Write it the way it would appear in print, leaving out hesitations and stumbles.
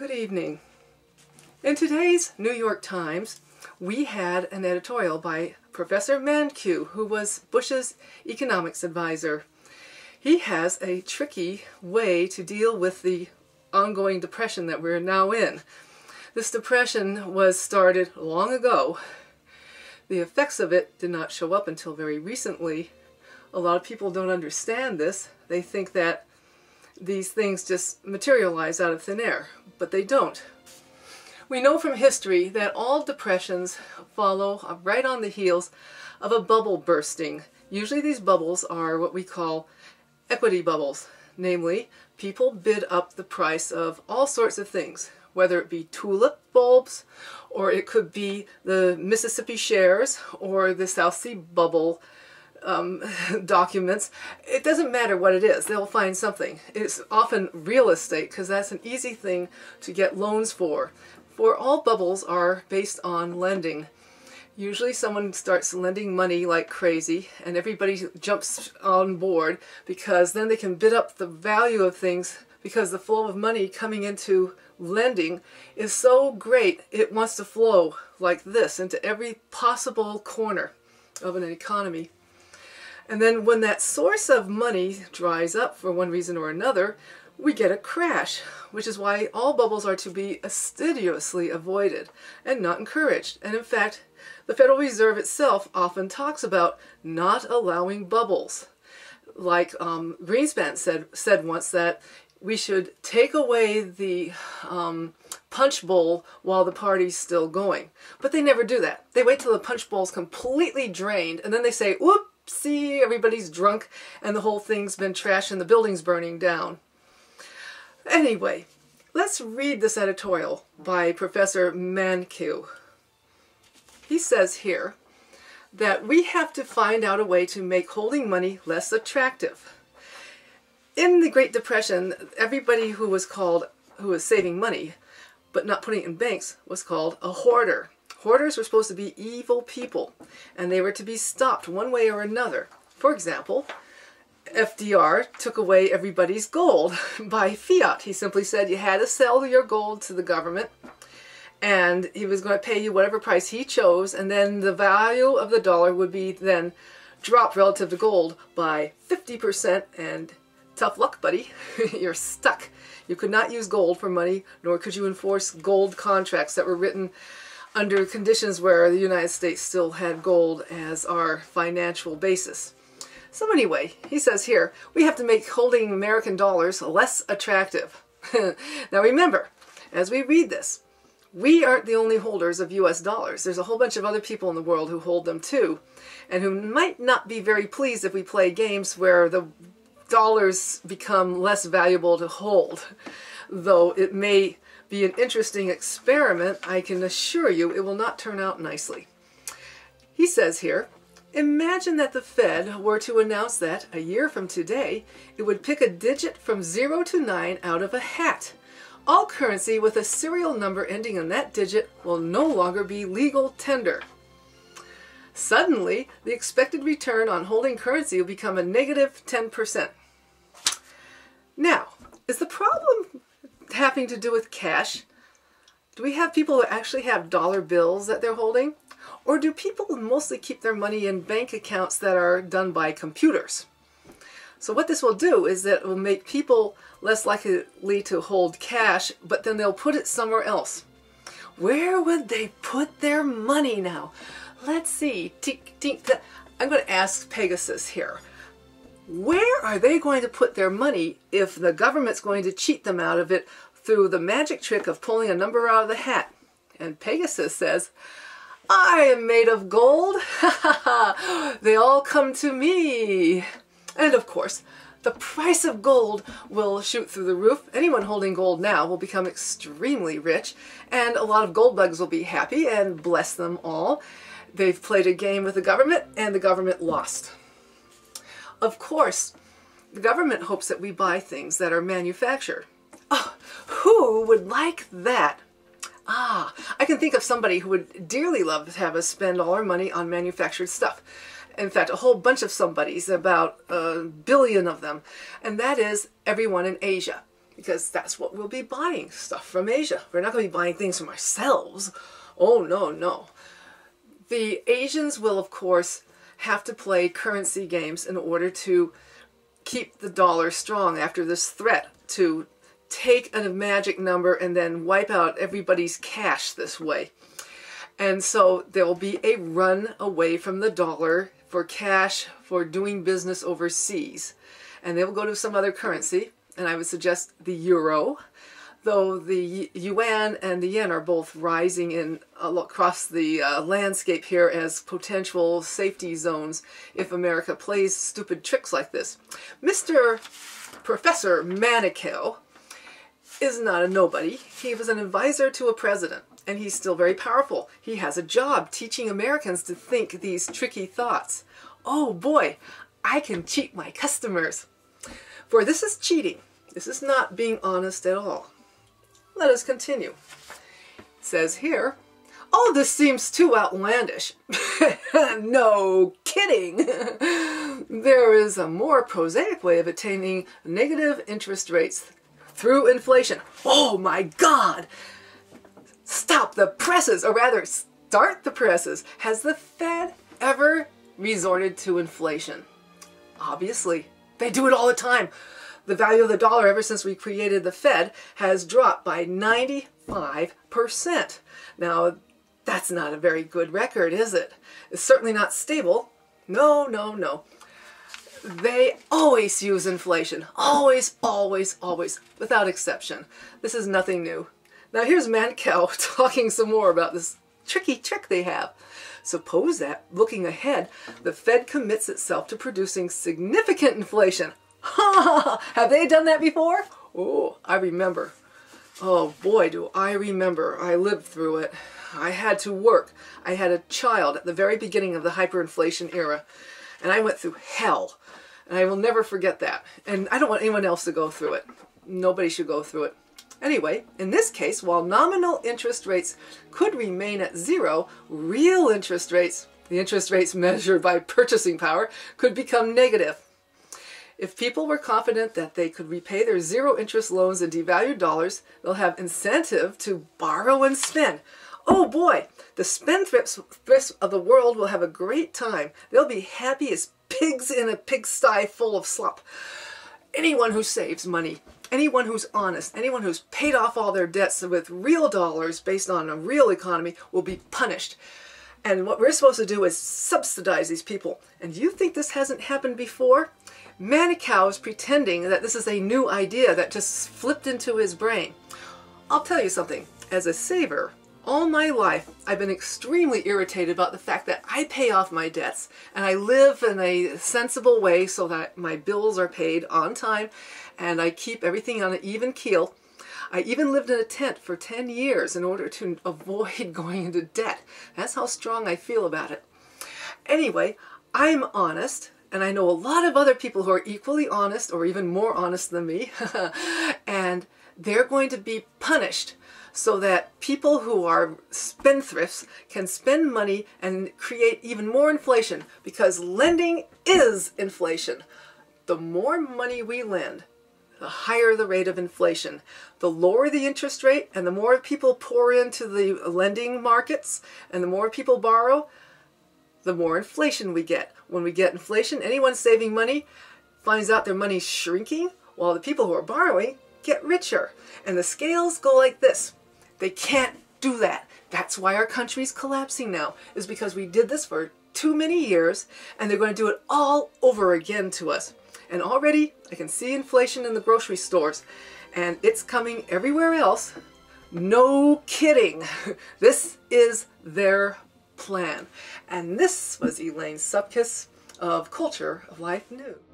Good evening. In today's New York Times, we had an editorial by Professor Mankiw, who was Bush's economics advisor. He has a tricky way to deal with the ongoing depression that we're now in. This depression was started long ago. The effects of it did not show up until very recently. A lot of people don't understand this. They think that these things just materialize out of thin air, but they don't. We know from history that all depressions follow right on the heels of a bubble bursting. Usually these bubbles are what we call equity bubbles. Namely, people bid up the price of all sorts of things, whether it be tulip bulbs, or it could be the Mississippi shares, or the South Sea bubble documents. It doesn't matter what it is, they'll find something. It's often real estate, because that's an easy thing to get loans for. For all bubbles are based on lending. Usually someone starts lending money like crazy and everybody jumps on board, because then they can bid up the value of things, because the flow of money coming into lending is so great it wants to flow like this into every possible corner of an economy. And then when that source of money dries up for one reason or another, we get a crash, which is why all bubbles are to be assiduously avoided and not encouraged. And in fact, the Federal Reserve itself often talks about not allowing bubbles. Like Greenspan said once, that we should take away the punch bowl while the party's still going. But they never do that. They wait till the punch bowl's completely drained, and then they say, whoop! See, everybody's drunk and the whole thing's been trashed and the building's burning down. Anyway, let's read this editorial by Professor Mankiw. He says here that we have to find out a way to make holding money less attractive. In the Great Depression, everybody who was saving money but not putting it in banks was called a hoarder. Hoarders were supposed to be evil people, and they were to be stopped one way or another. For example, FDR took away everybody's gold by fiat. He simply said you had to sell your gold to the government, and he was going to pay you whatever price he chose, and then the value of the dollar would be then dropped relative to gold by 50%, and tough luck, buddy. You're stuck. You could not use gold for money, nor could you enforce gold contracts that were written under conditions where the United States still had gold as our financial basis. So anyway, he says here, we have to make holding American dollars less attractive. Now remember, as we read this, we aren't the only holders of US dollars. There's a whole bunch of other people in the world who hold them too, and who might not be very pleased if we play games where the dollars become less valuable to hold. Though it may be an interesting experiment, I can assure you it will not turn out nicely. He says here, imagine that the Fed were to announce that, a year from today, it would pick a digit from 0 to 9 out of a hat. All currency with a serial number ending on that digit will no longer be legal tender. Suddenly, the expected return on holding currency will become a negative 10%. Now, is the problem having to do with cash? Do we have people who actually have dollar bills that they're holding? Or do people mostly keep their money in bank accounts that are done by computers? So what this will do is that it will make people less likely to hold cash, but then they'll put it somewhere else. Where would they put their money now? Let's see. Tink, tink, tink. I'm going to ask Pegasus here. Where are they going to put their money if the government's going to cheat them out of it through the magic trick of pulling a number out of the hat? And Pegasus says, I am made of gold. They all come to me. And of course, the price of gold will shoot through the roof. Anyone holding gold now will become extremely rich, and a lot of gold bugs will be happy, and bless them all. They've played a game with the government, and the government lost. Of course, the government hopes that we buy things that are manufactured. Oh, who would like that? Ah, I can think of somebody who would dearly love to have us spend all our money on manufactured stuff. In fact, a whole bunch of somebodies, about 1 billion of them, and that is everyone in Asia. because that's what we'll be buying, stuff from Asia. We're not going to be buying things from ourselves. Oh, no, no. The Asians will, of course, have to play currency games in order to keep the dollar strong after this threat to take a magic number and then wipe out everybody's cash this way. And so there will be a run away from the dollar for cash, for doing business overseas. And they will go to some other currency, and I would suggest the euro, though the yuan and the yen are both rising in across the landscape here as potential safety zones if America plays stupid tricks like this. Mr. Professor Mankiw is not a nobody. He was an advisor to a president, and he's still very powerful. He has a job teaching Americans to think these tricky thoughts. Oh boy, I can cheat my customers. For this is cheating. This is not being honest at all. Let us continue. It says here, all this seems too outlandish. No kidding. There is a more prosaic way of attaining negative interest rates through inflation. Oh my God! Stop the presses, or rather start the presses. Has the Fed ever resorted to inflation? Obviously, they do it all the time. The value of the dollar ever since we created the Fed has dropped by 95%. Now, that's not a very good record, is it? It's certainly not stable. No, no, no. They always use inflation. Always, always, always, without exception. This is nothing new. Now here's Mankiw talking some more about this tricky trick they have. Suppose that, looking ahead, the Fed commits itself to producing significant inflation. Ha! Have they done that before? Oh, I remember. Oh boy, do I remember. I lived through it. I had to work. I had a child at the very beginning of the hyperinflation era, and I went through hell. And I will never forget that. And I don't want anyone else to go through it. Nobody should go through it. Anyway, in this case, while nominal interest rates could remain at zero, real interest rates, the interest rates measured by purchasing power, could become negative. If people were confident that they could repay their zero-interest loans in devalued dollars, they'll have incentive to borrow and spend. Oh boy, the spendthrifts of the world will have a great time. They'll be happy as pigs in a pigsty full of slop. Anyone who saves money, anyone who's honest, anyone who's paid off all their debts with real dollars based on a real economy will be punished. And what we're supposed to do is subsidize these people. And do you think this hasn't happened before? Mankiw is pretending that this is a new idea that just flipped into his brain. I'll tell you something. As a saver, all my life I've been extremely irritated about the fact that I pay off my debts and I live in a sensible way so that my bills are paid on time and I keep everything on an even keel. I even lived in a tent for 10 years in order to avoid going into debt. That's how strong I feel about it. Anyway, I'm honest. And I know a lot of other people who are equally honest or even more honest than me, and they're going to be punished so that people who are spendthrifts can spend money and create even more inflation, because lending is inflation. The more money we lend, the higher the rate of inflation. The lower the interest rate and the more people pour into the lending markets and the more people borrow, the more inflation we get. When we get inflation, anyone saving money finds out their money's shrinking, while the people who are borrowing get richer. And the scales go like this. They can't do that. That's why our country's collapsing now, is because we did this for too many years, and they're going to do it all over again to us. And already, I can see inflation in the grocery stores, and it's coming everywhere else. No kidding. This is their plan. And this was Elaine Supkis of Culture of Life News.